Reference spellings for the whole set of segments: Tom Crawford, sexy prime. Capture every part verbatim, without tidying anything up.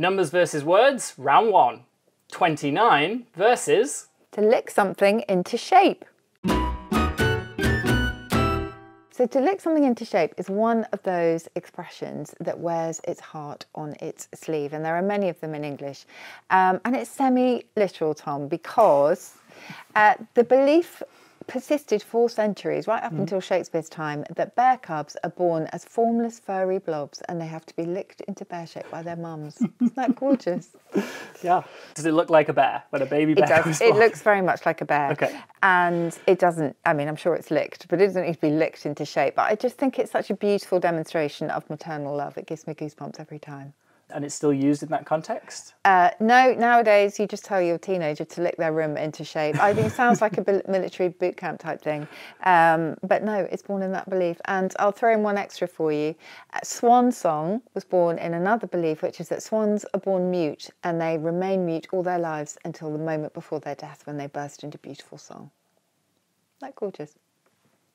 Numbers versus words, round one. twenty-nine versus... To lick something into shape. So to lick something into shape is one of those expressions that wears its heart on its sleeve, and there are many of them in English. Um, and it's semi-literal, Tom, because uh, the belief persisted for centuries, right up mm. until Shakespeare's time, that bear cubs are born as formless furry blobs and they have to be licked into bear shape by their mums. Isn't that gorgeous? Yeah. Does it look like a bear when a baby bear it does. It looks very much like a bear. Okay. And it doesn't, I mean, I'm sure it's licked, but it doesn't need to be licked into shape. But I just think it's such a beautiful demonstration of maternal love. It gives me goosebumps every time. And it's still used in that context? Uh, no, nowadays you just tell your teenager to lick their room into shape. I think it sounds like a military boot camp type thing. Um, but no, it's born in that belief. And I'll throw in one extra for you. Swan song was born in another belief, which is that swans are born mute and they remain mute all their lives until the moment before their death when they burst into beautiful song. Isn't that gorgeous?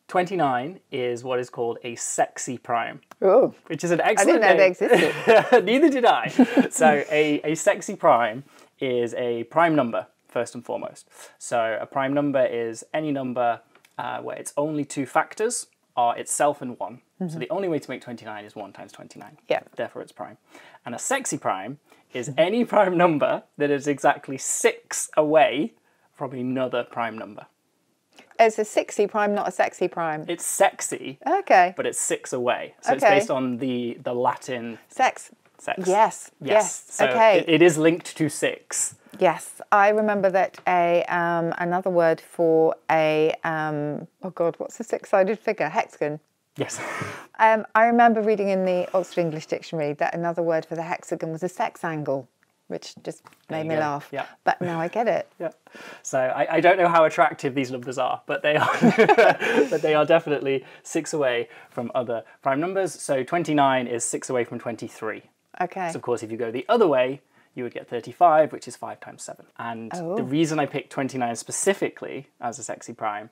twenty-nine is what is called a sexy prime, Ooh. Which is an excellent I didn't know name. They existed. Neither did I. So a, a sexy prime is a prime number, first and foremost. So a prime number is any number uh, where its only two factors are itself and one. Mm-hmm. So the only way to make twenty-nine is one times twenty-nine. Yeah. Therefore it's prime. And a sexy prime is any prime number that is exactly six away from another prime number. It's a sexy prime, not a sexy prime. It's sexy. Okay. But it's six away. So okay. It's based on the, the Latin... Sex. Sex. Yes. Yes. yes. So okay. It, it is linked to six. Yes. I remember that a um, another word for a... Um, oh, God, what's a six-sided figure? Hexagon. Yes. um, I remember reading in the Oxford English Dictionary that another word for the hexagon was a sexangle, which just made me laugh. Yeah. But now I get it. Yeah. So I, I don't know how attractive these numbers are, but they are but they are definitely six away from other prime numbers. So twenty-nine is six away from twenty-three. Okay. So of course, if you go the other way, you would get thirty-five, which is five times seven. And oh. the reason I picked twenty-nine specifically as a sexy prime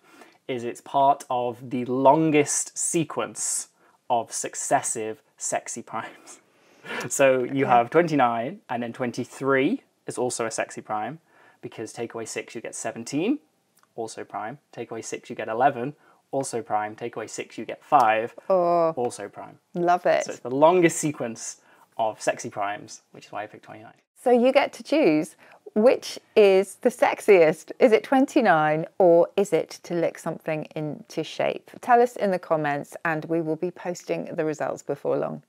is it's part of the longest sequence of successive sexy primes. So you have twenty-nine, and then twenty-three is also a sexy prime, because take away six, you get seventeen, also prime. Take away six, you get eleven, also prime. Take away six, you get five, oh, also prime. Love it. So it's the longest sequence of sexy primes, which is why I picked twenty-nine. So you get to choose which is the sexiest. Is it twenty-nine or is it to lick something into shape? Tell us in the comments and we will be posting the results before long.